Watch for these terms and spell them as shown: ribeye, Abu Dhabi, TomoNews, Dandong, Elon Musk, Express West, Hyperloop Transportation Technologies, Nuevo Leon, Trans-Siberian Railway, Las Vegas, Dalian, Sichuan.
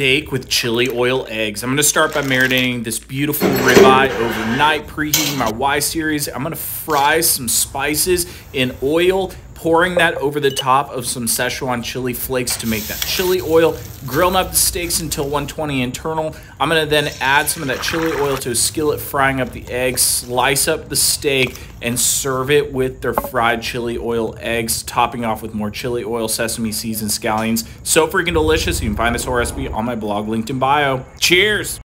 steak with chili oil eggs. I'm gonna start by marinating this beautiful ribeye overnight, preheating my Y series. I'm gonna fry some spices in oil, pouring that over the top of some Sichuan chili flakes to make that chili oil, grilling up the steaks until 120 internal. I'm gonna then add some of that chili oil to a skillet, frying up the eggs, slice up the steak, and serve it with their fried chili oil eggs, topping off with more chili oil, sesame seeds, and scallions. So freaking delicious. You can find this whole recipe on my blog linked in bio. Cheers.